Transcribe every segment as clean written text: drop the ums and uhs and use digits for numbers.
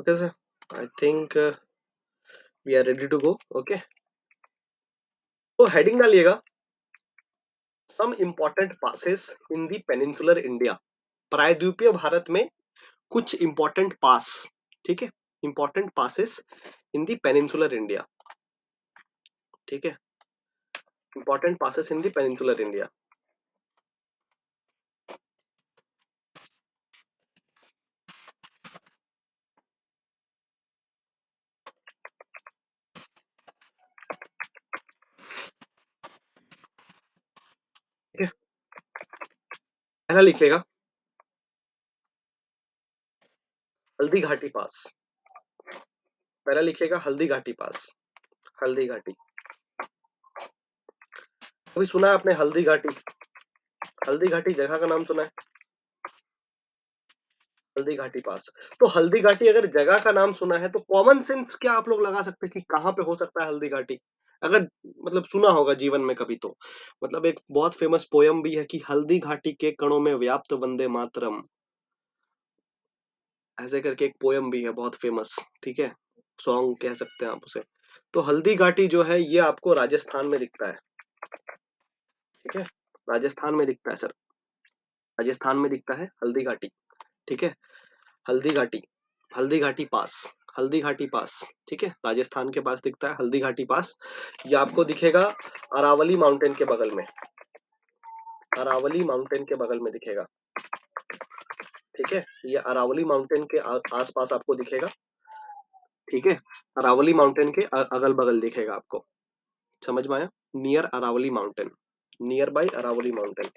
Okay sir, I think we are ready to go. Okay, तो heading डालिएगा some important passes in the peninsular India, प्रायद्वीपीय भारत में कुछ इंपॉर्टेंट पास, ठीक है, important passes in the peninsular India, ठीक है, important passes in the peninsular India. पहला लिख लेगा हल्दी घाटी पास, पहला लिखेगा हल्दी घाटी पास। हल्दी घाटी कभी सुना है आपने? हल्दी घाटी, हल्दी घाटी जगह का नाम सुना है, हल्दी घाटी पास। तो हल्दी घाटी अगर जगह का नाम सुना है तो कॉमन सेंस क्या आप लोग लगा सकते हैं कि कहाँ पे हो सकता है हल्दी घाटी? अगर मतलब सुना होगा जीवन में कभी तो, मतलब एक बहुत फेमस पोयम भी है कि हल्दी घाटी के कणों में व्याप्त वंदे मातरम, ऐसे करके एक पोयम भी है बहुत फेमस, ठीक है, सॉन्ग कह सकते हैं आप उसे। तो हल्दी घाटी जो है ये आपको राजस्थान में दिखता है, ठीक है, राजस्थान में दिखता है सर, राजस्थान में दिखता है हल्दी घाटी, ठीक है, हल्दी घाटी, हल्दी घाटी पास, हल्दी घाटी पास, ठीक है, राजस्थान के पास दिखता है हल्दी घाटी पास। ये आपको दिखेगा अरावली माउंटेन के बगल में, अरावली माउंटेन के बगल में दिखेगा, ठीक है, ये अरावली माउंटेन के आसपास आपको दिखेगा, ठीक है, अरावली माउंटेन के अगल बगल दिखेगा आपको, समझ में आया? Near Aravalli mountain, near by Aravalli mountain,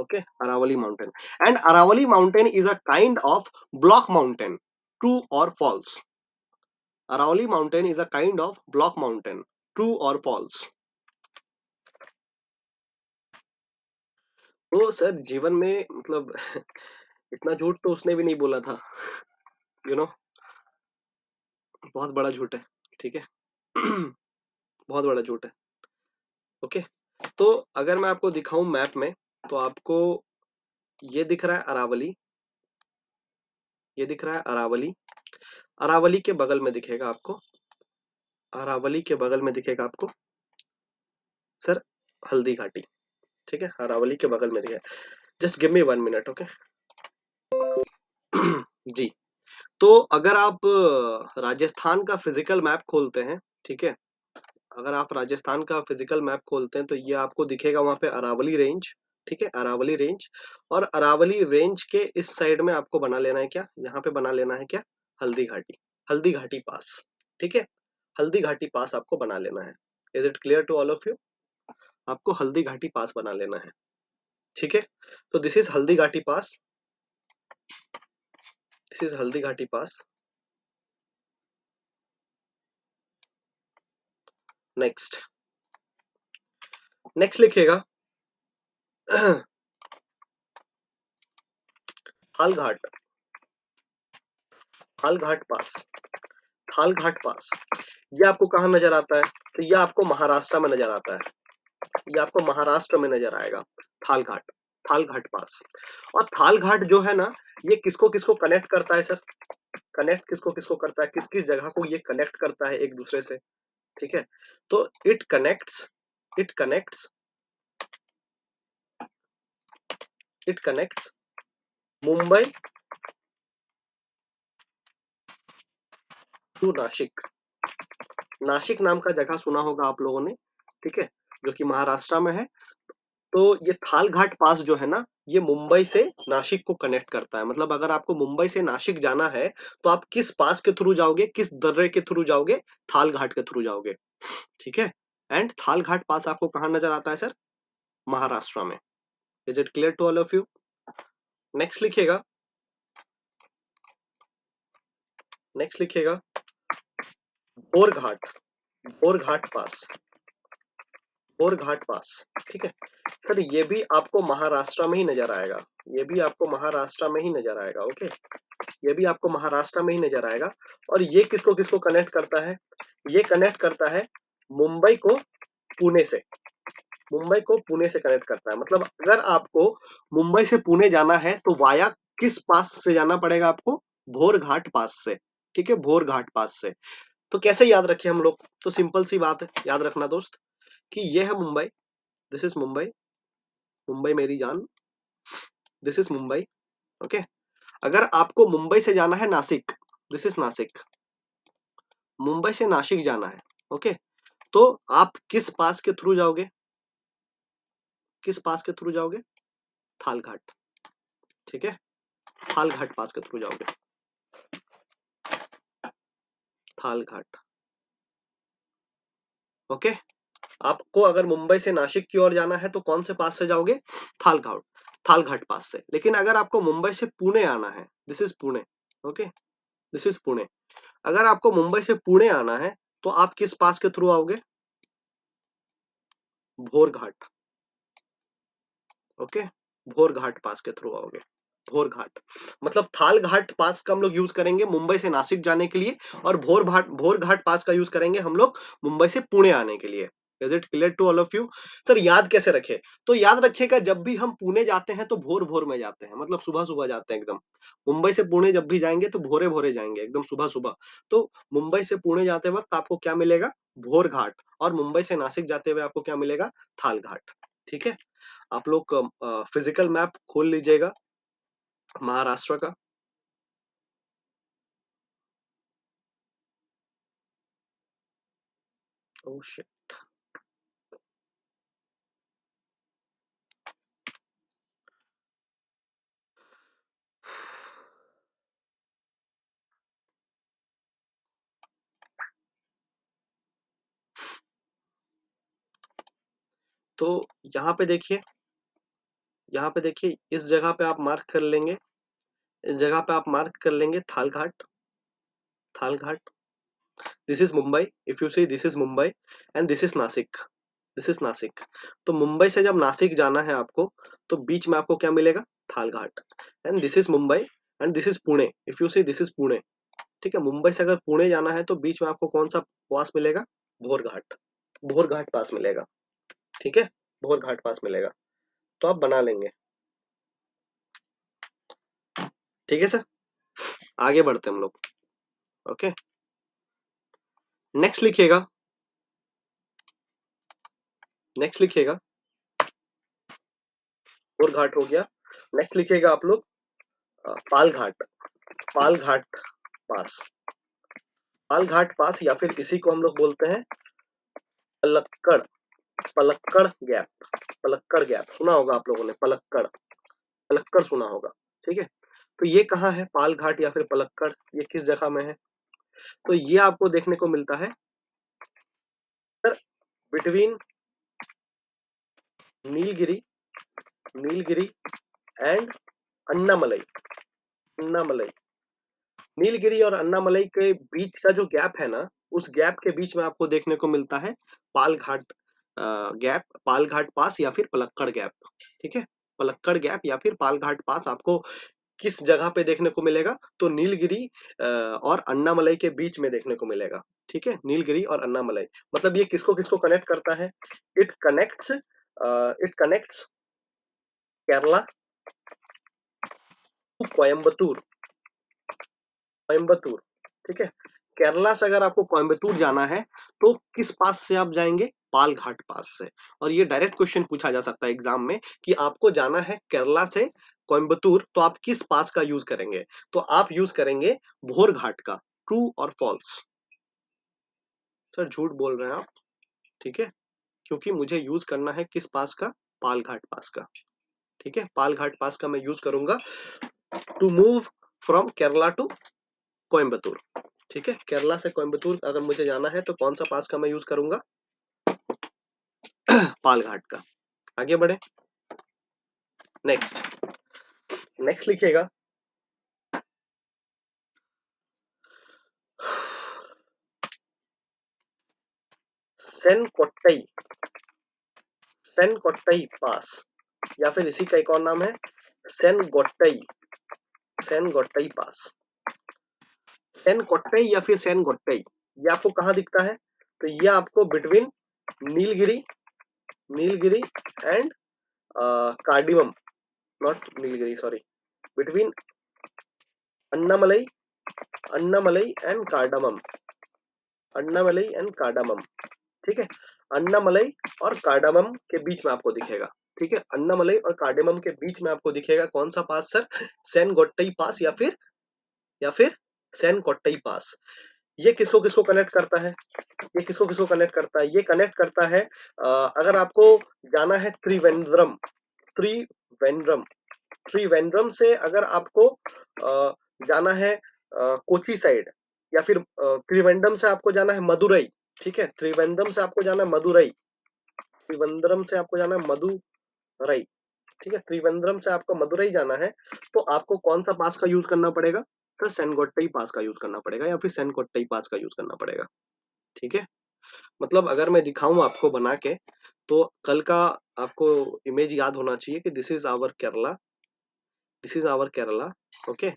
okay, Aravalli mountain. And Aravalli mountain is a kind of block mountain, true or false? Aravali mountain is a kind of block mountain, true or false? तो सर जीवन में मतलब इतना झूठ तो उसने भी नहीं बोला था, यू नो, बहुत बड़ा झूठ है, ठीक है, बहुत बड़ा झूठ है, ओके तो अगर मैं आपको दिखाऊं मैप में तो आपको ये दिख रहा है अरावली, ये दिख रहा है अरावली, अरावली के बगल में दिखेगा आपको, अरावली के बगल में दिखेगा आपको सर हल्दी घाटी, ठीक है, अरावली के बगल में दिखेगा। Just give me 1 minute, okay जी। तो अगर आप राजस्थान का फिजिकल मैप खोलते हैं, ठीक है, अगर आप राजस्थान का फिजिकल मैप खोलते हैं तो ये आपको दिखेगा वहां पे अरावली रेंज, ठीक है, अरावली रेंज, और अरावली रेंज के इस साइड में आपको बना लेना है क्या, यहाँ पे बना लेना है क्या, हल्दी घाटी, हल्दी घाटी पास, ठीक है, हल्दी घाटी पास आपको बना लेना है। Is it clear to all of you? आपको हल्दी घाटी पास बना लेना है, ठीक है। तो this is Haldi Ghati pass, this is Haldi Ghati pass. Next, next लिखेगा थालघाट, थालघाट पास, थालघाट पास। यह आपको कहाँ नजर आता है? तो यह आपको महाराष्ट्र में नजर आता है, यह आपको महाराष्ट्र में नजर आएगा थालघाट, थालघाट पास। और थालघाट जो है ना, ये किसको किसको कनेक्ट करता है सर? कनेक्ट किसको किसको करता है, किस किस जगह को ये कनेक्ट करता है एक दूसरे से, ठीक है। तो it connects, it connects, it connects Mumbai to Nashik. Nashik नाम का जगह सुना होगा आप लोगों ने, ठीक है, जो कि महाराष्ट्र में है। तो ये थालघाट पास जो है ना, ये मुंबई से नासिक को कनेक्ट करता है। मतलब अगर आपको मुंबई से नासिक जाना है तो आप किस पास के थ्रू जाओगे, किस दर्रे के थ्रू जाओगे? थालघाट के थ्रू जाओगे, ठीक है। एंड थालघाट पास आपको कहाँ नजर आता है सर? महाराष्ट्र में। Is it clear to all of you? Next लिखेगा, next लिखेगा भोरघाट, भोरघाट पास, भोरघाट पास, ठीक है सर। ये भी आपको महाराष्ट्र में ही नजर आएगा, ये भी आपको महाराष्ट्र में ही नजर आएगा, ओके, ये भी आपको महाराष्ट्र में ही नजर आएगा। और ये किसको किसको कनेक्ट करता है? ये कनेक्ट करता है मुंबई को पुणे से, मुंबई को पुणे से कनेक्ट करता है। मतलब अगर आपको मुंबई से पुणे जाना है तो वाया किस पास से जाना पड़ेगा आपको? भोरघाट पास से, ठीक है, भोरघाट पास से। तो कैसे याद रखें हम लोग, तो सिंपल सी बात है याद रखना दोस्त कि ये है मुंबई, दिस इज मुंबई, मुंबई मेरी जान, दिस इज मुंबई। ओके, अगर आपको मुंबई से जाना है नासिक, दिस इज नासिक, मुंबई से नासिक जाना है ओके तो आप किस पास के थ्रू जाओगे, किस पास के थ्रू जाओगे, थालघाट, ठीक है, थालघाट पास के थ्रू जाओगे, थालघाट। ओके, आपको अगर मुंबई से नासिक की ओर जाना है तो कौन से पास से जाओगे, थालघाट, थालघाट पास से। लेकिन अगर आपको मुंबई से पुणे आना है, this is Pune, okay this is Pune. अगर आपको मुंबई से पुणे आना है तो आप किस पास के थ्रू आओगे, भोरघाट, ओके भोरघाट पास के थ्रू आओगे, भोरघाट। मतलब थालघाट पास का हम लोग यूज करेंगे मुंबई से नासिक जाने के लिए, और भोरघाट पास का यूज करेंगे हम लोग मुंबई से पुणे आने के लिए। Is it clear to all of you? Sir याद कैसे रखे, तो याद रखिएगा जब भी हम पुणे जाते हैं तो भोर भोर में जाते हैं, मतलब सुबह सुबह जाते हैं एकदम। मुंबई से पुणे जब भी जाएंगे तो भोरे भोरे जाएंगे एकदम सुबह सुबह। तो मुंबई से पुणे जाते वक्त आपको क्या मिलेगा, भोरघाट, और मुंबई से नासिक जाते हुए आपको क्या मिलेगा, थालघाट। ठीक है, आप लोग फिजिकल मैप खोल लीजिएगा महाराष्ट्र का, ओह शिट, तो यहाँ पे देखिए, यहाँ पे देखिए, इस जगह पे आप मार्क कर लेंगे, इस जगह पे आप मार्क कर लेंगे Thalghat, Thalghat, this is Mumbai, if you see this is Mumbai and this is Nashik, this is Nashik. तो मुंबई से जब नासिक जाना है आपको तो बीच में आपको क्या मिलेगा, Thalghat, and this is Mumbai and this is Pune, if you see this is Pune. ठीक है, मुंबई से अगर पुणे जाना है तो बीच में आपको कौन सा पास मिलेगा, भोरघाट, भोरघाट पास मिलेगा। ठीक है, भोरघाट पास मिलेगा, तो आप बना लेंगे। ठीक है सर, आगे बढ़ते हम लोग। ओके, नेक्स्ट लिखिएगा, नेक्स्ट लिखिएगा, भोरघाट हो गया। नेक्स्ट लिखिएगा आप लोग पालघाट, पालघाट पास, पालघाट पास, या फिर इसी को हम लोग बोलते हैं पलक्कड़, पलक्कड़ गैप, पलक्कड़ गैप सुना होगा आप लोगों ने, पलक्कड़, पलक्कड़ सुना होगा। ठीक है, तो ये कहाँ है पालघाट या फिर पलक्कड़, ये किस जगह में है, तो ये आपको देखने को मिलता है sir between Nilgiri, Nilgiri and Annamalai, Annamalai, Nilgiri और अन्नामलाई के बीच का जो गैप है ना, उस गैप के बीच में आपको देखने को मिलता है पालघाट गैप, पालघाट पास या फिर पलक्कड़ गैप। ठीक है, पलक्कड़ गैप या फिर पालघाट पास आपको किस जगह पे देखने को मिलेगा, तो नीलगिरी और अन्नामलाई के बीच में देखने को मिलेगा। ठीक है, नीलगिरी और अन्नामलाई, मतलब ये किसको किसको कनेक्ट करता है, it connects Kerala to Coimbatore, Coimbatore. ठीक है, केरला से अगर आपको कोयम्बतूर जाना है तो किस पास से आप जाएंगे, पालघाट पास से। और ये डायरेक्ट क्वेश्चन पूछा जा सकता है एग्जाम में कि आपको जाना है केरला से कोयम्बतूर तो आप किस पास का यूज करेंगे, तो आप यूज करेंगे भोरघाट का। ट्रू और फॉल्स, सर झूठ बोल रहे हैं आप। ठीक है, क्योंकि मुझे यूज करना है किस पास का, पालघाट पास का। ठीक है, पालघाट पास का मैं यूज करूंगा to move from Kerala to Coimbatore. ठीक है, केरला से कोयम्बतूर अगर मुझे जाना है तो कौन सा पास का मैं यूज करूंगा, पालघाट का। आगे बढ़े, नेक्स्ट, नेक्स्ट लिखिएगा सेनकोट्टई, सेनकोट्टई पास, या फिर इसी का एक और नाम है सेनकोट्टई, सेनकोट्टई पास, सेनकोट्टई या फिर सेनकोट्टई। ये आपको कहाँ दिखता है, तो ये आपको between Nilgiri, Nilgiri and cardamom, not Nilgiri sorry, between Annamalai Annamalai and cardamom, Annamalai and cardamom, ठीक है। अन्नामलाई और कार्डमम के बीच में आपको दिखेगा, ठीक है, अन्नामलाई और कार्डेमम के बीच में आपको दिखेगा कौन सा पास सर, सेनकोट्टई पास या फिर सेनकोट्टई पास। ये किसको किसको कनेक्ट करता है, ये किसको किसको कनेक्ट करता है, ये कनेक्ट करता है अगर आपको जाना है त्रिवेंद्रम से, अगर आपको जाना है कोची साइड, या फिर त्रिवेंद्रम से आपको जाना है मदुरई, ठीक है, त्रिवेंद्रम से आपको जाना है मदुरई, ठीक है, त्रिवेंद्रम से आपको मदुरई जाना है तो आपको कौन सा पास का यूज करना पड़ेगा सर, सेनकोट्टई पास का यूज करना पड़ेगा या फिर सेनकोट्टई पास का यूज करना पड़ेगा, ठीक है। मतलब अगर मैं दिखाऊं आपको बना के तो कल का आपको इमेज याद होना चाहिए कि this is our Kerala, okay.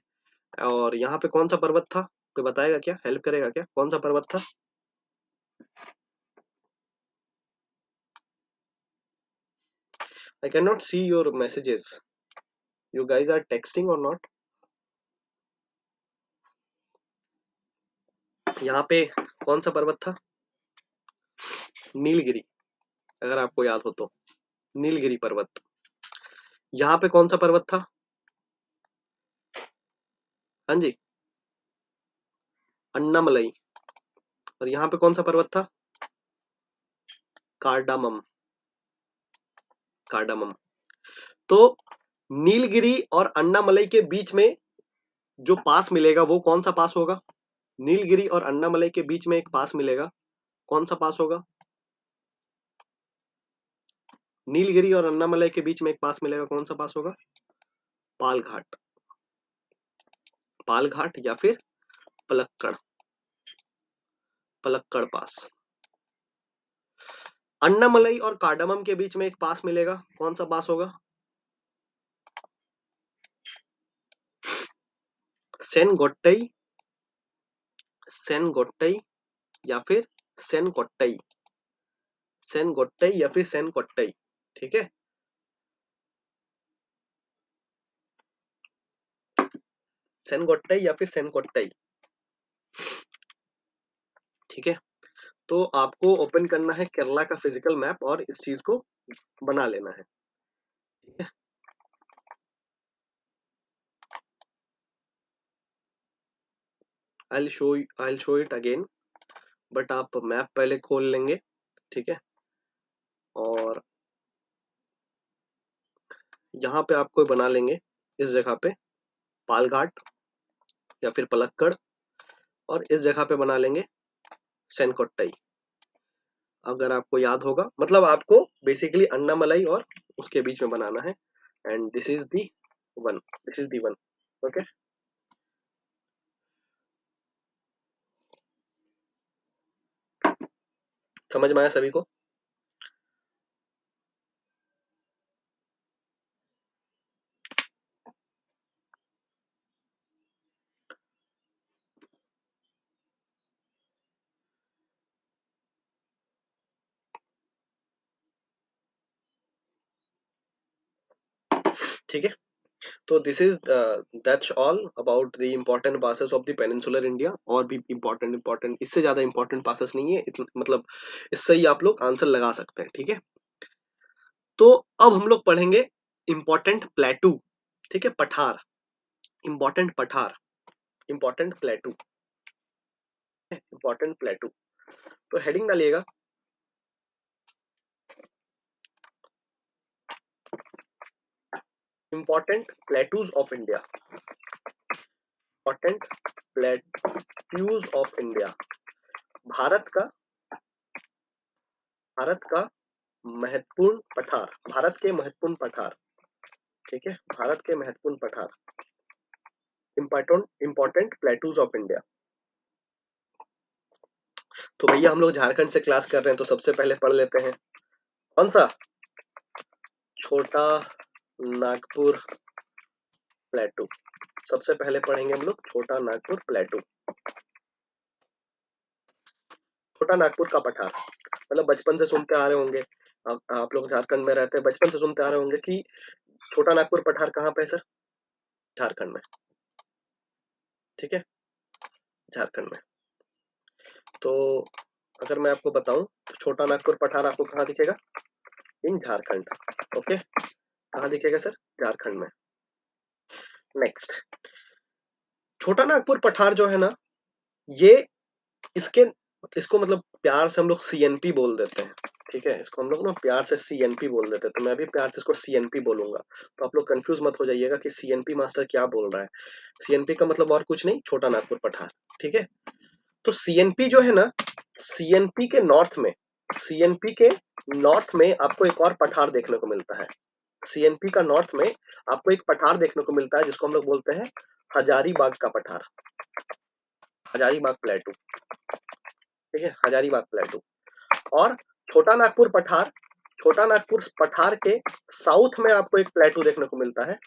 और यहाँ पे कौन सा पर्वत था, कोई बताएगा क्या, हेल्प करेगा क्या, कौन सा पर्वत था? I cannot see your messages. You guys are texting or not? यहाँ पे कौन सा पर्वत था? नीलगिरी, अगर आपको याद हो तो, नीलगिरी पर्वत। यहाँ पे कौन सा पर्वत था? हाँ जी, अन्नामलाई। और यहाँ पे कौन सा पर्वत था? कार्डमम। तो नीलगिरी और अन्नामलाई के बीच में जो पास मिलेगा वो कौन सा पास होगा? नीलगिरी और अन्नामलाई के बीच में एक पास मिलेगा, कौन सा पास होगा? नीलगिरी और अन्नामलाई के बीच में एक पास मिलेगा, कौन सा पास होगा? पालघाट या फिर पलक्कड़ पास। अन्नामलाई और कार्डमम के बीच में एक पास मिलेगा, कौन सा पास होगा? सेनकोट्टई या फिर सेनकोट्टई, ठीक है। तो आपको ओपन करना है केरला का फिजिकल मैप और इस चीज को बना लेना है, ठीक है। I'll show it again, but आप मैप पहले खोल लेंगे, ठीक है। और यहाँ पे आपको बना लेंगे इस जगह पे पालघाट या फिर पलक्कड़, और इस जगह पे बना लेंगे सेनकोट्टई, अगर आपको याद होगा। मतलब आपको बेसिकली अन्नामलाई और उसके बीच में बनाना है, and this is the one, okay. समझ में आया सभी को? ठीक है। तो this is that's all about the important passes of the peninsular India. और भी इम्पोर्टेंट, इससे ज्यादा इम्पोर्टेंट पासेस नहीं है, मतलब इससे ही आप लोग आंसर लगा सकते हैं, ठीक है। तो अब हम लोग पढ़ेंगे इम्पोर्टेंट प्लेटू, ठीक है, पठार, इम्पोर्टेंट प्लेटू। तो हेडिंग डालिएगा, Important plateaus of India, भारत के महत्वपूर्ण पठार, ठीक है, भारत के महत्वपूर्ण पठार, important plateaus of India। तो भैया हम लोग झारखंड से क्लास कर रहे हैं तो सबसे पहले पढ़ लेते हैं कौन सा, छोटा नागपुर प्लेटू। सबसे पहले पढ़ेंगे हम लोग छोटा नागपुर प्लेटू, छोटा नागपुर का पठार। मतलब बचपन से सुनते आ रहे होंगे, आप लोग झारखंड में रहते हैं, बचपन से सुनते आ रहे होंगे कि छोटा नागपुर पठार कहाँ पे है सर, झारखंड में, ठीक है। झारखंड में। तो अगर मैं आपको बताऊं तो छोटा नागपुर पठार आपको कहाँ दिखेगा? इन झारखंड। ओके, कहाँ दिखेगा सर? झारखंड में। नेक्स्ट, छोटा नागपुर पठार जो है ना, ये इसके इसको मतलब प्यार से हम लोग सीएनपी बोल देते हैं, ठीक है? इसको हम लोग ना प्यार से सीएनपी बोल देते हैं, तो मैं भी प्यार से इसको सीएनपी बोलूंगा, तो आप लोग कंफ्यूज मत हो जाइएगा कि सीएनपी मास्टर क्या बोल रहा है। सीएनपी का मतलब और कुछ नहीं, छोटा नागपुर पठार, ठीक है? तो सीएनपी जो है ना, सीएनपी के नॉर्थ में आपको एक और पठार देखने को मिलता है। सीएनपी का नॉर्थ में आपको एक पठार देखने को मिलता है जिसको हम लोग बोलते हैं हजारीबाग का पठार, हजारीबाग प्लेटू, ठीक है? हजारीबाग प्लेटू। और छोटा नागपुर पठार के साउथ में आपको एक प्लेटू देखने को मिलता है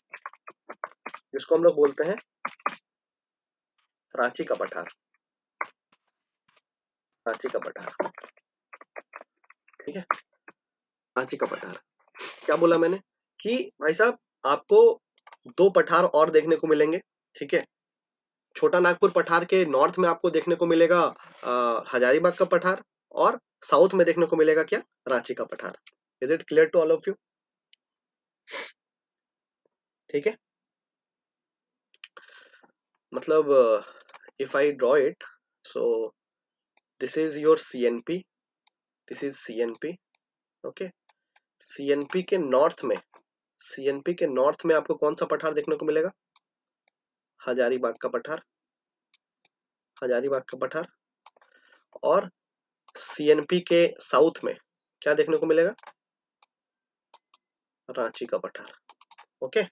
जिसको हम लोग बोलते हैं रांची का पठार, रांची का पठार, ठीक है? रांची का पठार। क्या बोला मैंने कि भाई साहब आपको दो पठार और देखने को मिलेंगे, ठीक है? छोटा नागपुर पठार के नॉर्थ में आपको देखने को मिलेगा हजारीबाग का पठार, और साउथ में देखने को मिलेगा क्या? रांची का पठार। Is it clear to all of you? ठीक है, मतलब if I draw it, so this is your CNP, this is CNP. Okay, CNP के नॉर्थ में आपको कौन सा पठार देखने को मिलेगा? हजारीबाग का पठार, हजारीबाग का पठार। और सीएनपी के साउथ में क्या देखने को मिलेगा? रांची का पठार। ओके,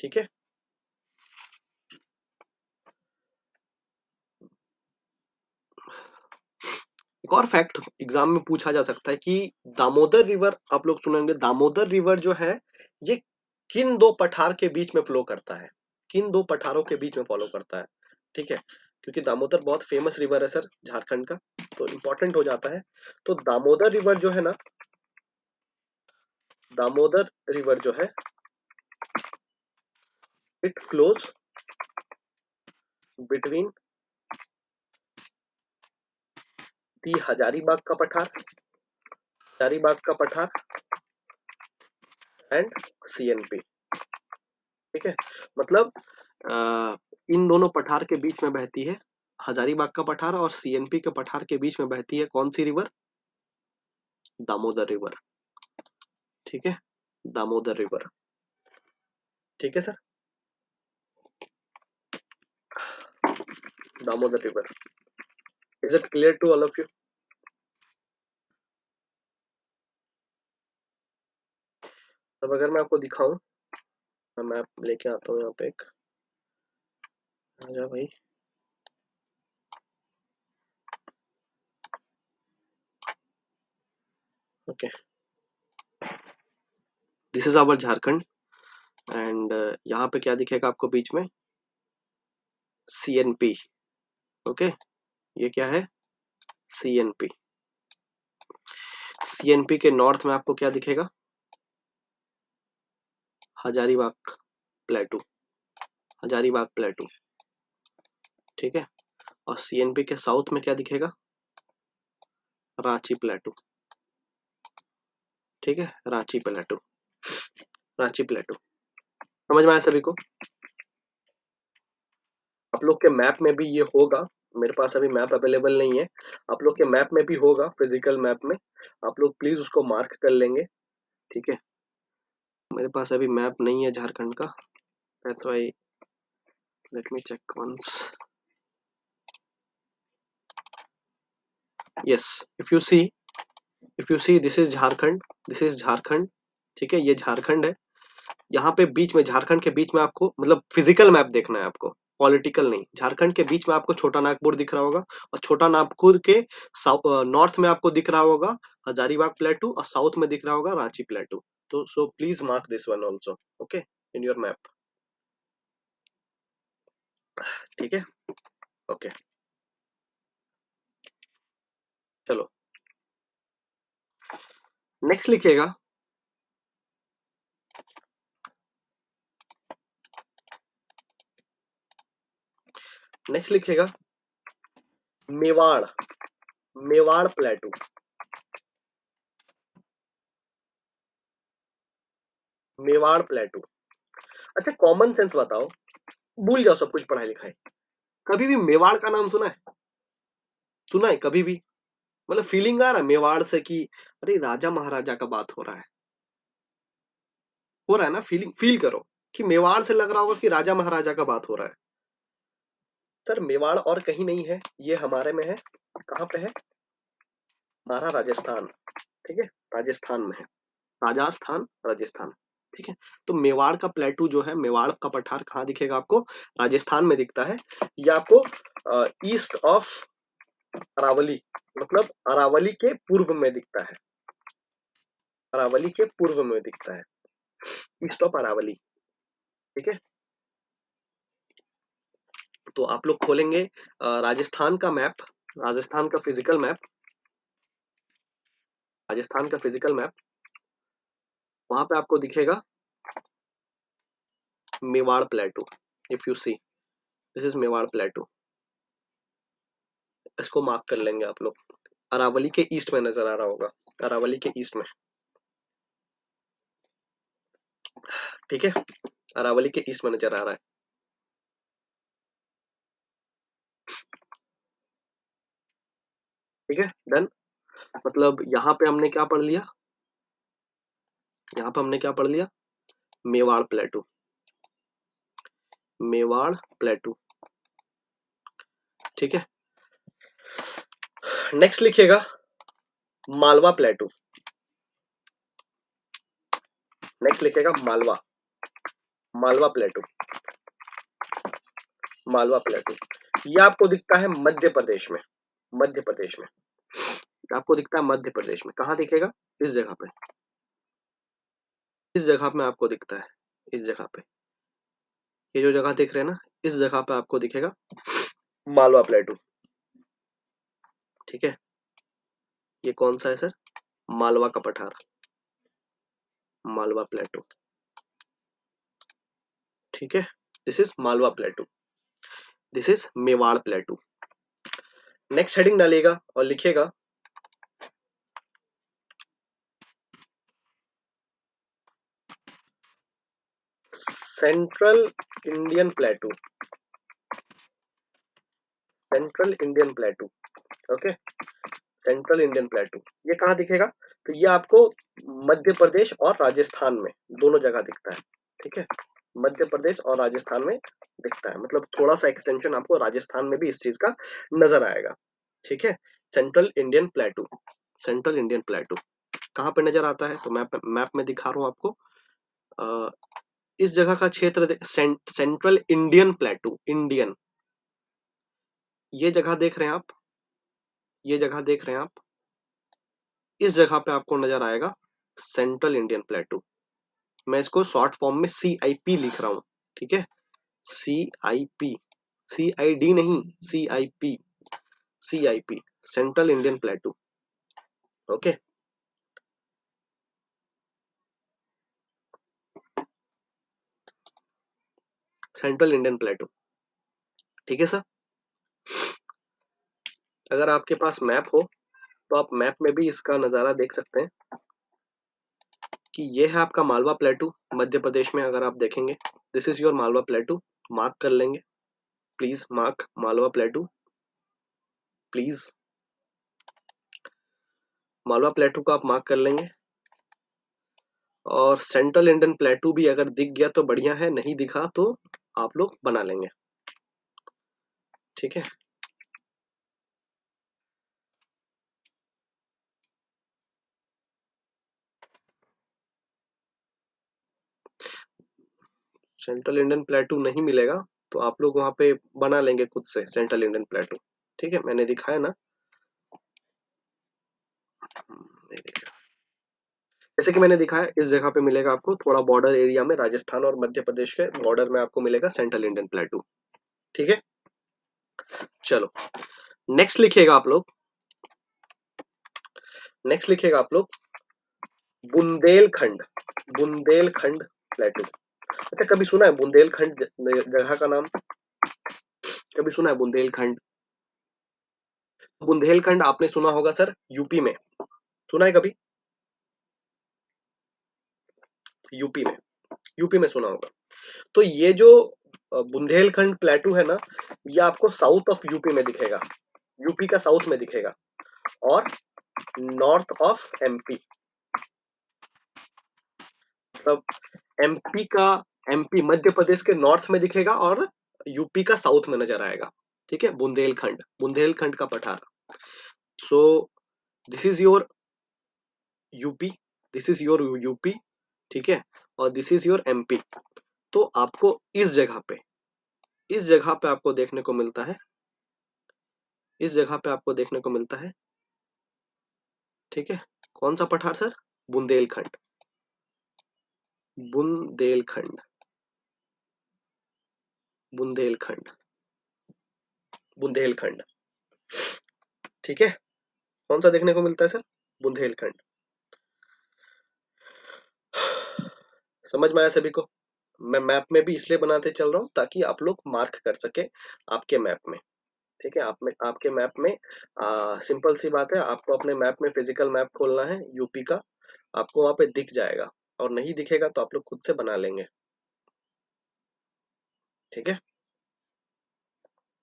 ठीक है। एक और फैक्ट एग्जाम में पूछा जा सकता है कि दामोदर रिवर, आप लोग सुनेंगे दामोदर रिवर जो है ये किन दो पठार के बीच में फ्लो करता है, किन दो पठारों के बीच में फॉलो करता है, ठीक है? क्योंकि दामोदर बहुत फेमस रिवर है सर झारखंड का, तो इंपॉर्टेंट हो जाता है। तो दामोदर रिवर जो है ना, दामोदर रिवर जो है it flows between the Hazaribagh का पठार एंड सीएनपी, ठीक है? मतलब इन दोनों पठार के बीच में बहती है, हजारीबाग का पठार और सीएनपी के पठार के बीच में बहती है कौन सी रिवर? दामोदर रिवर, ठीक है? दामोदर रिवर, ठीक है sir, Damodar river. Is it clear to all of you? अब अगर मैं आपको दिखाऊं, मैं मैप लेके आता हूँ यहाँ पे एक, आजा भाई, okay, this is our Jharkhand, and यहाँ पे क्या दिखेगा आपको बीच में? सीएनपी, ओके, ये क्या है? सीएनपी। सीएनपी के नॉर्थ में आपको क्या दिखेगा? हजारीबाग प्लेटू, हजारीबाग प्लेटू, ठीक है? और सीएनपी के साउथ में क्या दिखेगा? रांची प्लेटू, ठीक है? Ranchi plateau, Ranchi plateau. समझ में आया सभी को? आप लोग के मैप में भी ये होगा, मेरे पास अभी मैप अवेलेबल नहीं है, आप लोग के मैप में भी होगा, फिजिकल मैप में, आप लोग प्लीज उसको मार्क कर लेंगे, ठीक है? मेरे पास अभी मैप नहीं है झारखंड का, that's why let me check once. Yes, if you see this is Jharkhand, ठीक है? ये झारखंड है, यहाँ पे बीच में, झारखंड के बीच में आपको, मतलब फिजिकल मैप देखना है आपको, पॉलिटिकल नहीं। झारखंड के बीच में आपको छोटा नागपुर दिख रहा होगा, और छोटा नागपुर के नॉर्थ में आपको दिख रहा होगा हजारीबाग प्लेटू, और साउथ में दिख रहा होगा रांची प्लेटू। तो so please mark this one also, okay, in your map, ठीक है? ओके, चलो नेक्स्ट लिखिएगा। नेक्स्ट लिखिएगा मेवाड़, मेवाड़ प्लेटू, मेवाड़ प्लेटू। अच्छा कॉमन सेंस बताओ, भूल जाओ सब कुछ पढ़ाई लिखाई, कभी भी मेवाड़ का नाम सुना है? सुना है कभी भी? मतलब फीलिंग आ रहा है मेवाड़ से कि अरे राजा महाराजा का बात हो रहा है, हो रहा है ना? फीलिंग फील करो कि मेवाड़ से लग रहा होगा कि राजा महाराजा का बात हो रहा है। सर मेवाड़ और कहीं नहीं है, ये हमारे में है, कहाँ पे है? हमारा राजस्थान, ठीक है, राजस्थान में है, राजस्थान, राजस्थान, ठीक है। तो मेवाड़ का प्लेटू जो है, मेवाड़ का पठार कहाँ दिखेगा आपको? राजस्थान में दिखता है। या आपको ईस्ट ऑफ अरावली, मतलब अरावली के पूर्व में दिखता है, अरावली के पूर्व में दिखता है, ईस्ट ऑफ अरावली, ठीक है। तो आप लोग खोलेंगे राजस्थान का मैप, राजस्थान का फिजिकल मैप, राजस्थान का फिजिकल मैप, वहां पे आपको दिखेगा Mewar plateau. If you see this is Mewar plateau, इसको मार्क कर लेंगे आप लोग, अरावली के ईस्ट में नजर आ रहा होगा, अरावली के ईस्ट में, ठीक है, अरावली के ईस्ट में नजर आ रहा है। ठीक है, डन। मतलब यहाँ पे हमने क्या पढ़ लिया, यहाँ पे हमने क्या पढ़ लिया? मेवाड़ प्लेटू, मेवाड़ प्लेटू, ठीक है। नेक्स्ट लिखिएगा मालवा प्लेटू, नेक्स्ट लिखिएगा मालवा, मालवा प्लेटू, मालवा प्लेटू। ये आपको दिखता है मध्य प्रदेश में, मध्य प्रदेश में आपको दिखता है, मध्य प्रदेश में कहाँ दिखेगा? इस जगह पे, इस जगह पे आपको दिखता है, इस जगह पे, ये जो जगह देख रहे हैं ना, इस जगह पे आपको दिखेगा मालवा प्लेटू, ठीक है। ये कौन सा है सर? मालवा का पठार, मालवा प्लेटू, ठीक है। This is Malwa plateau, this is Mewar plateau. Next heading डालिएगा और लिखिएगा central Indian plateau, central Indian plateau, okay, central Indian plateau. ये कहाँ दिखेगा? तो ये आपको मध्य प्रदेश और राजस्थान में दोनों जगह दिखता है, ठीक है, मध्य प्रदेश और राजस्थान में दिखता है। मतलब थोड़ा सा एक्सटेंशन आपको राजस्थान में भी इस चीज का नजर आएगा, ठीक है। Central Indian plateau, central Indian plateau कहाँ पे नजर आता है? तो मैप में दिखा रहा हूँ आपको, इस जगह का क्षेत्र, सेंट्रल इंडियन प्लेटू, इंडियन, ये जगह देख रहे हैं आप, ये जगह देख रहे हैं आप, इस जगह पे आपको नजर आएगा सेंट्रल इंडियन प्लेटू। मैं इसको शॉर्ट फॉर्म में CIP लिख रहा हूं, ठीक है, CIP, CID नहीं, CIP, CIP, central Indian plateau, okay. Central Indian plateau, ठीक है सर। अगर आपके पास मैप हो तो आप मैप में भी इसका नज़ारा देख सकते हैं कि ये है आपका मालवा प्लेटू मध्य प्रदेश में। अगर आप देखेंगे, this is your Malwa plateau, mark कर लेंगे please, mark Malwa plateau, please Malwa plateau का आप मार्क कर लेंगे। और सेंट्रल इंडियन प्लेटू भी अगर दिख गया तो बढ़िया है, नहीं दिखा तो आप लोग बना लेंगे, ठीक है। सेंट्रल इंडियन प्लेटू नहीं मिलेगा तो आप लोग वहां पे बना लेंगे खुद से सेंट्रल इंडियन प्लेटू, ठीक है। मैंने दिखाया ना, नहीं दिखा, जैसे कि मैंने दिखाया इस जगह पे मिलेगा आपको, थोड़ा बॉर्डर एरिया में, राजस्थान और मध्य प्रदेश के बॉर्डर में आपको मिलेगा सेंट्रल इंडियन प्लेटू, ठीक है। चलो नेक्स्ट लिखिएगा आप लोग, नेक्स्ट लिखिएगा आप लोग बुंदेलखंड, बुंदेलखंड प्लेटू। अच्छा कभी सुना है बुंदेलखंड जगह का नाम? कभी सुना है बुंदेलखंड? बुंदेलखंड आपने सुना होगा सर, यूपी में सुना है कभी? यूपी में सुना होगा। तो ये जो बुंदेलखंड प्लेटू है ना, ये आपको साउथ ऑफ यूपी में दिखेगा, यूपी का साउथ में दिखेगा, और नॉर्थ ऑफ एमपी, मतलब एमपी मध्य प्रदेश के नॉर्थ में दिखेगा और यूपी का साउथ में नजर आएगा। ठीक है, बुंदेलखंड का पठार। So this is your UP, ठीक है, और दिस इज योर एमपी। तो आपको इस जगह पे आपको देखने को मिलता है, ठीक है। कौन सा पठार सर? बुंदेलखंड, ठीक है। कौन सा देखने को मिलता है सर? बुंदेलखंड। समझ में आया सभी को? मैं मैप में भी इसलिए बनाते चल रहा हूँ ताकि आप लोग मार्क कर सके आपके मैप में, ठीक है। आपके मैप में सिंपल सी बात है, आपको अपने मैप में फिजिकल मैप खोलना है यूपी का, आपको वहां पे दिख जाएगा, और नहीं दिखेगा तो आप लोग खुद से बना लेंगे, ठीक है।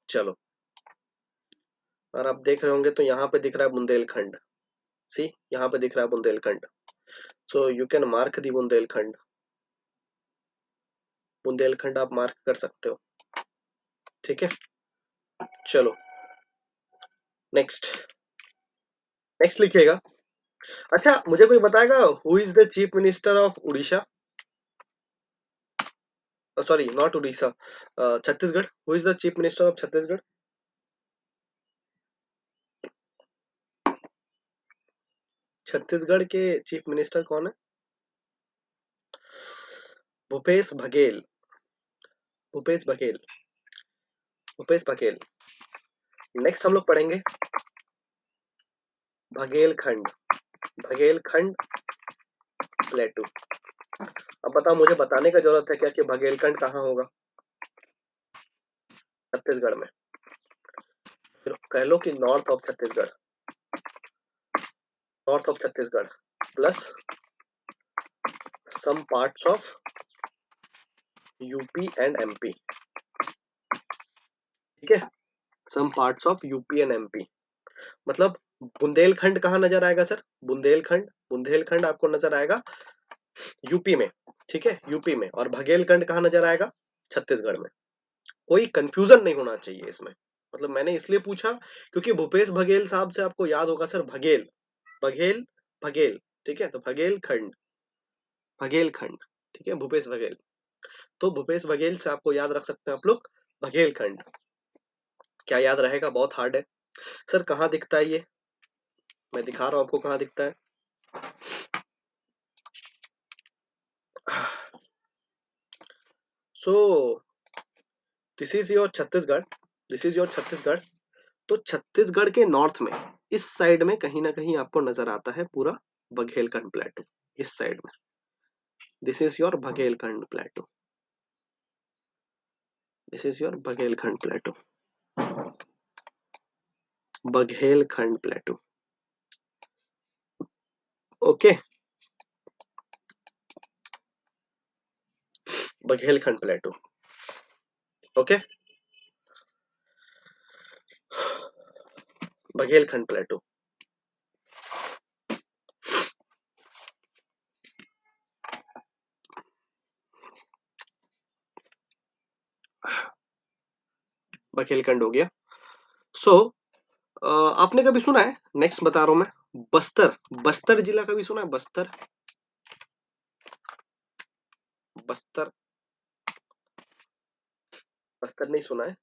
चलो, और आप देख रहे होंगे तो यहाँ पे दिख रहा है बुंदेलखंड, सी यहाँ पे दिख रहा है Bundelkhand. So you can mark the Bundelkhand आप मार्क कर सकते हो, ठीक है। चलो नेक्स्ट लिखिएगा। अच्छा, मुझे कोई बताएगा who is the chief minister of Orissa, sorry not Orissa, Chhattisgarh? Who is the chief minister of Chhattisgarh? Chhattisgarh के चीफ मिनिस्टर कौन है? भूपेश बघेल। नेक्स्ट हम लोग पढ़ेंगे बघेलखंड प्लेटू। अब बताओ, मुझे बताने का जरूरत है क्या कि बघेलखंड कहाँ होगा? छत्तीसगढ़ में, कह लो कि north of Chhattisgarh plus some parts of UP and MP, ठीक है। Some parts of UP and MP मतलब बुंदेलखंड कहाँ नजर आएगा सर? बुंदेलखंड आपको नजर आएगा यूपी में, ठीक है, यूपी में। और बघेलखंड कहाँ नजर आएगा? छत्तीसगढ़ में। कोई कंफ्यूजन नहीं होना चाहिए इसमें, मतलब मैंने इसलिए पूछा क्योंकि भूपेश बघेल साहब से आपको याद होगा सर, बघेल, ठीक है। तो बघेलखंड, ठीक है, भूपेश बघेल। तो भूपेश बघेल से आपको याद रख सकते हैं आप लोग बघेलखंड। क्या याद रहेगा? बहुत हार्ड है सर। कहाँ दिखता है ये? मैं दिखा रहा हूं आपको कहाँ दिखता है। So this is your Chhattisgarh. तो छत्तीसगढ़ के नॉर्थ में इस साइड में कहीं ना कहीं आपको नजर आता है पूरा बघेलखंड प्लेटू, इस साइड में। This is your Baghelkhand plateau. Okay, Baghelkhand plateau, okay, Baghelkhand plateau. Baghelkhand हो गया। सो आपने कभी सुना है, नेक्स्ट बता रहा हूं मैं, बस्तर जिला कभी सुना है? बस्तर नहीं सुना है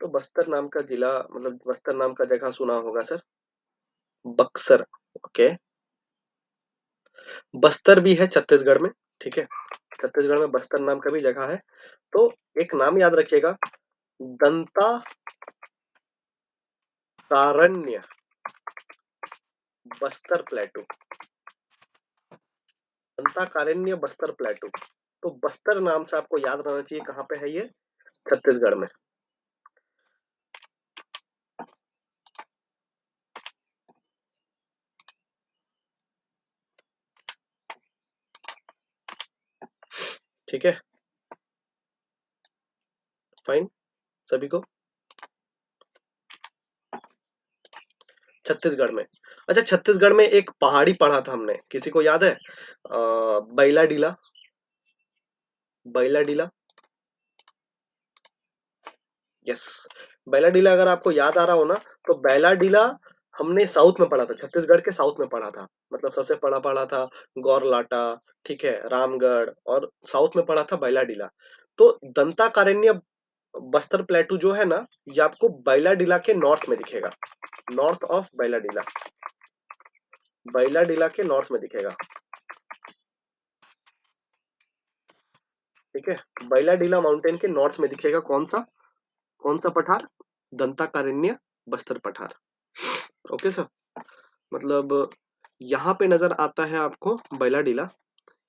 तो बस्तर नाम का जिला, मतलब बस्तर नाम का जगह सुना होगा सर, बक्सर। ओके, बस्तर भी है छत्तीसगढ़ में, ठीक है, छत्तीसगढ़ में बस्तर नाम का भी जगह है। तो एक नाम याद रखिएगा, दंताकारण्य बस्तर प्लेटू, तो बस्तर नाम से आपको याद रहना चाहिए कहाँ पे है ये? छत्तीसगढ़ में। ठीक है, फाइन सभी को। छत्तीसगढ़ में, अच्छा छत्तीसगढ़ में एक पहाड़ी पढ़ा था हमने, किसी को याद है? बैलाडीला, बैलाडीला, यस बैलाडीला। अगर आपको याद आ रहा हो ना तो बैलाडीला हमने साउथ में पढ़ा था, छत्तीसगढ़ के साउथ में पढ़ा था, मतलब सबसे पढ़ा पढ़ा था गौरलाटा, ठीक है, रामगढ़, और साउथ में पढ़ा था बैलाडीला। तो दंताकारण्य बस्तर प्लेटू जो है ना, ये आपको बैलाडीला के नॉर्थ में दिखेगा, नॉर्थ ऑफ बैलाडीला, बैलाडीला के नॉर्थ में दिखेगा, ठीक है, बैलाडीला माउंटेन के नॉर्थ में दिखेगा। कौन सा पठार? दंताकारण्य बस्तर पठार। ओके सर, मतलब यहाँ पे नजर आता है आपको Bailadila,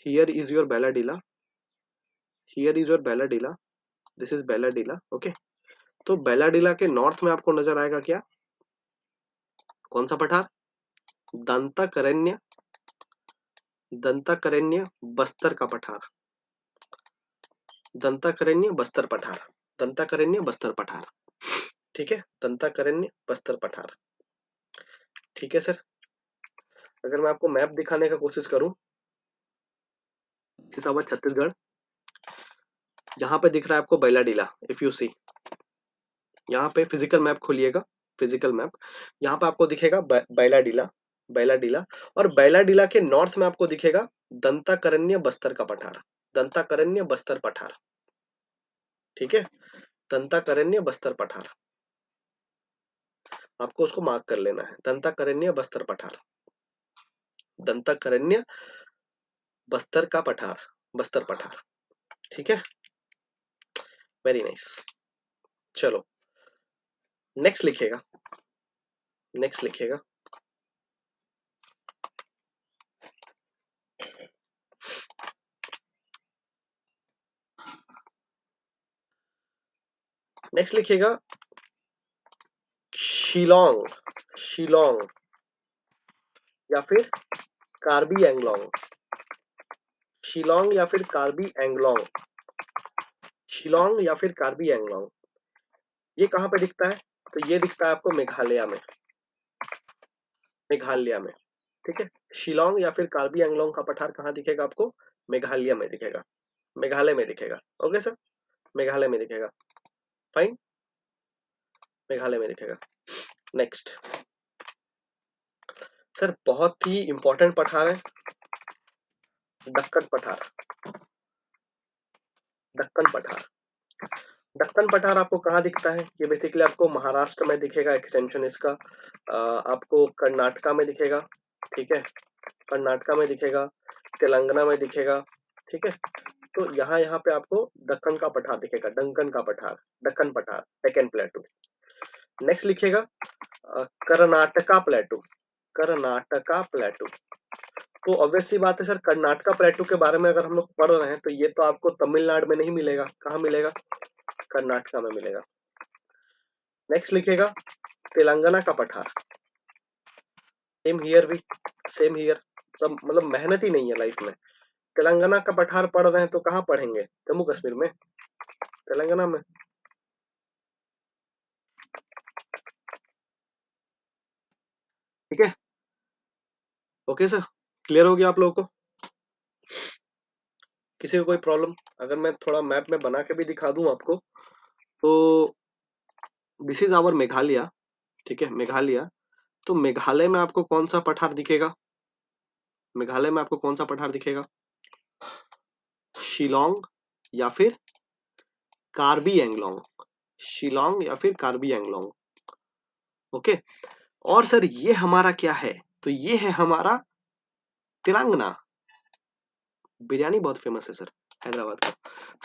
here is your Bailadila, here is your Bailadila, this is Bailadila. Okay, तो बैलाडीला के नॉर्थ में आपको नजर आएगा क्या? कौन सा पठार? दंताकारण्य, दंताकारण्य बस्तर का पठार, दंताकारण्य बस्तर पठार, दंताकारण्य बस्तर पठार, ठीक है, दंताकारण्य बस्तर पठार। ठीक है सर, अगर मैं आपको मैप दिखाने का कोशिश करूं, छत्तीसगढ़, यहाँ पे दिख रहा है आपको बैलाडीला, इफ यू सी, यहाँ पे फिजिकल मैप खोलिएगा, फिजिकल मैप, यहाँ पे आपको दिखेगा बैलाडीला, बैलाडीला, और बैलाडीला के नॉर्थ में आपको दिखेगा दंताकारण्य बस्तर का पठार, दंताकारण्य बस्तर पठार, ठीक है, दंताकारण्य बस्तर पठार, आपको उसको मार्क कर लेना है, दंताकारण्य बस्तर पठार, दंताकारण्य बस्तर का पठार, बस्तर पठार, ठीक है, वेरी नाइस। चलो नेक्स्ट लिखेगा, नेक्स्ट लिखेगा, नेक्स्ट लिखेगा शिलोंग, शिलोंग या फिर कार्बी एंगलोंग, शिलोंग या फिर कार्बी एंगलोंग, शिलोंग या फिर कार्बी एंगलोंग। ये कहाँ पे दिखता है? तो ये दिखता है आपको मेघालय में, मेघालय में, ठीक है, शिलोंग या फिर कार्बी एंगलोंग का पठार कहाँ दिखेगा आपको? मेघालय में दिखेगा, मेघालय में दिखेगा। ओके सर, मेघालय में दिखेगा, फाइन, मेघालय में दिखेगा। नेक्स्ट सर, बहुत ही इंपॉर्टेंट पठार है दक्कन पठार, दक्कन पठार, दक्कन पठार आपको कहाँ दिखता है? ये बेसिकली आपको महाराष्ट्र में दिखेगा, एक्सटेंशन इसका आपको कर्नाटका में दिखेगा, ठीक है, कर्नाटका में दिखेगा, तेलंगाना में दिखेगा, ठीक है। तो यहाँ यहाँ पे आपको दक्कन का पठार दिखेगा, दक्कन का पठार, दक्कन पठार, डेक्कन प्लेटू। नेक्स्ट लिखेगा कर्नाटका प्लेटू, कर्नाटका प्लेटू। तो ऑब्वियसली बात है सर, कर्नाटका प्लेटू के बारे में अगर हम लोग पढ़ रहे हैं तो ये तो आपको तमिलनाडु में नहीं मिलेगा, कहाँ मिलेगा? कर्नाटका में मिलेगा। नेक्स्ट लिखेगा तेलंगाना का पठार, सेम हियर भी, सेम हियर, सब मतलब मेहनत ही नहीं है लाइफ में। तेलंगाना का पठार पढ़ रहे हैं तो कहाँ पढ़ेंगे? जम्मू कश्मीर में, तेलंगाना में, ठीक है। ओके सर, क्लियर हो गया आप लोगों को? किसी को कोई प्रॉब्लम? अगर मैं थोड़ा मैप में बना के भी दिखा दूं आपको, तो दिस इज आवर मेघालय, ठीक है, मेघालय। तो मेघालय में आपको कौन सा पठार दिखेगा? मेघालय में आपको कौन सा पठार दिखेगा? शिलोंग या फिर कार्बी एंगलोंग, शिलोंग या फिर कार्बी एंगलोंग। ओके, और सर ये हमारा क्या है? तो ये है हमारा तेलंगाना, बिरयानी बहुत फेमस है सर हैदराबाद का,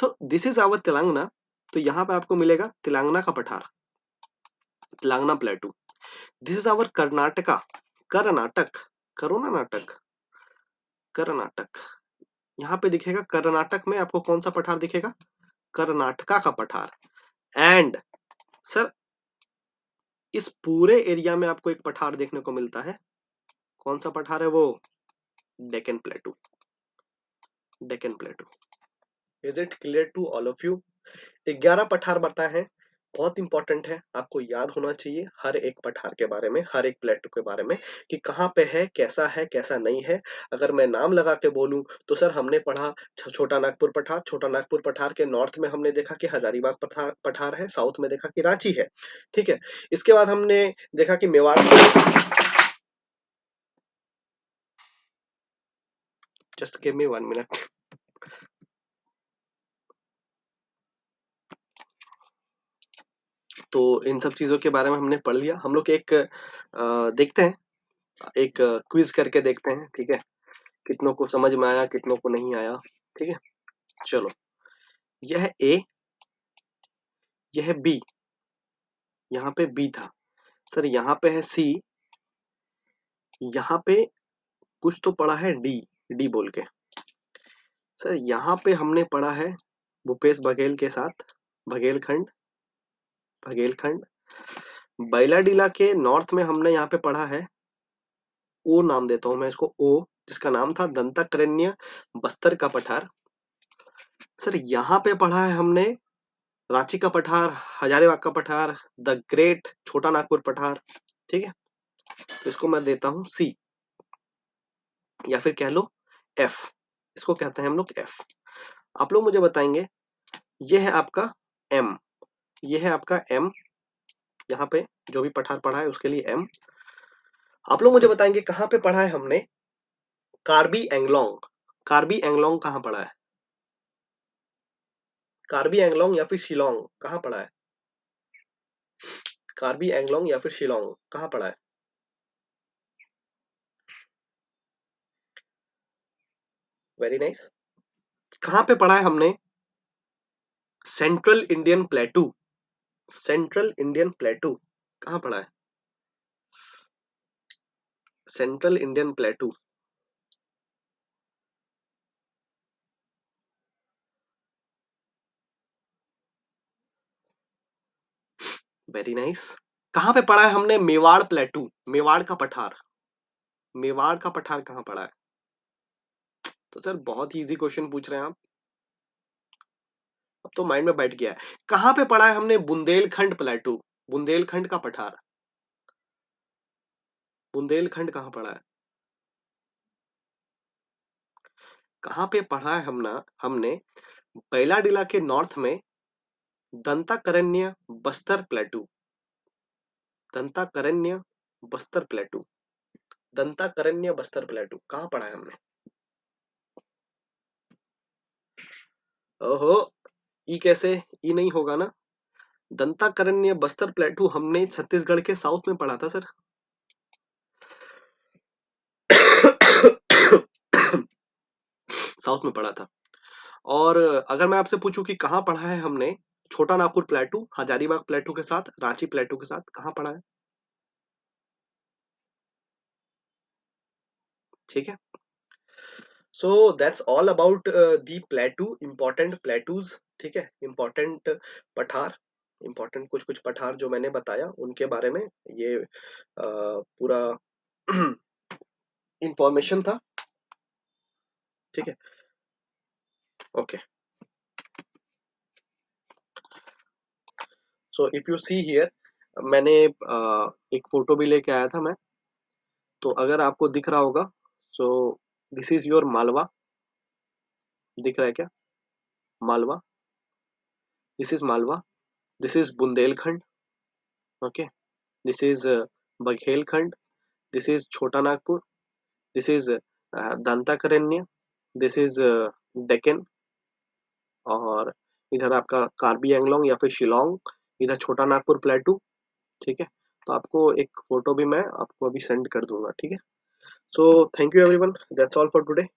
तो दिस इज आवर तेलंगाना। तो यहाँ पे आपको मिलेगा तेलंगाना का पठार, Telangana plateau. This is our Karnataka, Karnataka, corona नाटक, कर्नाटक। यहाँ पे दिखेगा कर्नाटक में आपको कौन सा पठार दिखेगा? कर्नाटका का पठार। एंड सर इस पूरे एरिया में आपको एक पठार देखने को मिलता है, कौन सा पठार है वो? Deccan plateau, Deccan plateau. Is it clear to all of you. 11 पठार बताए हैं, बहुत इंपॉर्टेंट है, आपको याद होना चाहिए हर एक पठार के बारे में, हर एक प्लेटू के बारे में कि कहाँ पे है कैसा नहीं है। अगर मैं नाम लगा के बोलूं तो सर हमने पढ़ा छोटा नागपुर पठार, छोटा नागपुर पठार के नॉर्थ में हमने देखा कि हजारीबाग पठार है, साउथ में देखा कि रांची है, ठीक है। इसके बाद हमने देखा कि Mewar, just give me 1 minute. तो इन सब चीजों के बारे में हमने पढ़ लिया। हम लोग एक देखते हैं, एक क्विज करके देखते हैं, ठीक है, कितनों को समझ में आया कितनों को नहीं आया, ठीक है। चलो, यह है ए, यह है बी, यहाँ पे बी था सर, यहाँ पे है सी, यहाँ पे कुछ तो पढ़ा है डी, डी बोल के सर, यहाँ पे हमने पढ़ा है भूपेश बघेल के साथ बघेलखंड, बघेलखंड। बैलाडीला के नॉर्थ में हमने यहाँ पे पढ़ा है, ओ नाम देता हूं मैं इसको, ओ, जिसका नाम था दंताकारण्य बस्तर का पठार। सर यहाँ पे पढ़ा है हमने रांची का पठार, हजारीबाग का पठार, द ग्रेट छोटा नागपुर पठार, ठीक है। तो इसको मैं देता हूं सी, या फिर कह लो एफ, इसको कहते हैं हम लोग एफ। आप लोग मुझे बताएंगे, ये है आपका एम, ये है आपका M, यहाँ पे जो भी पठार पढ़ा है उसके लिए M। आप लोग मुझे बताएंगे कहाँ पे पढ़ा है हमने कार्बी एंगलोंग, कार्बी एंगलोंग कहाँ पढ़ा है, कार्बी एंगलोंग या फिर शिलोंग कहाँ पढ़ा है, कार्बी एंगलोंग या फिर शिलोंग कहाँ पढ़ा है। Very nice. कहाँ पे पढ़ा है हमने central Indian plateau, central Indian plateau कहाँ पड़ा है, central Indian plateau. Very nice. कहाँ पे पड़ा है हमने मेवाड़ प्लेटू, मेवाड़ का पठार, मेवाड़ का पठार कहाँ पड़ा है। तो सर बहुत इजी क्वेश्चन पूछ रहे हैं आप, अब तो माइंड में बैठ गया है। कहाँ पे पढ़ा है हमने बुंदेलखंड प्लेटू, बुंदेलखंड का पठार, बुंदेलखंड कहाँ पढ़ा है, कहाँ पे पढ़ा है हमने बैलाडीला के नॉर्थ में Dandakaranya Bastar plateau, Dandakaranya Bastar plateau, Dandakaranya Bastar plateau कहाँ पढ़ा है हमने। ओहो, ई कैसे, ई नहीं होगा ना। दंताकारण्य बस्तर प्लेटू हमने छत्तीसगढ़ के साउथ में पढ़ा था सर। साउथ में पढ़ा था। और अगर मैं आपसे पूछूं कि कहाँ पढ़ा है हमने छोटा नागपुर प्लेटू हजारीबाग प्लेटू के साथ रांची प्लेटू के साथ कहाँ पढ़ा है, ठीक है। So that's all about the plateau, important plateaus, ठीक है, important पठार, important कुछ कुछ पठार जो मैंने बताया उनके बारे में ये पूरा इंफॉर्मेशन था, ठीक है, okay. So if you see here, मैंने एक फोटो भी लेके आया था मैं, तो अगर आपको दिख रहा होगा, so this is your Malwa, दिख रहा है क्या, Malwa, this is Malwa, this is Bundelkhand, okay, this is Baghelkhand, this is Chota Nagpur, this is Dandakaranya, this is Deccan, और इधर आपका कार्बी एंगलोंग या फिर शिलोंग, इधर छोटा नागपुर प्लेटू, ठीक है। तो आपको एक फोटो भी मैं आपको अभी सेंड कर दूंगा, ठीक है। So thank you everyone, that's all for today.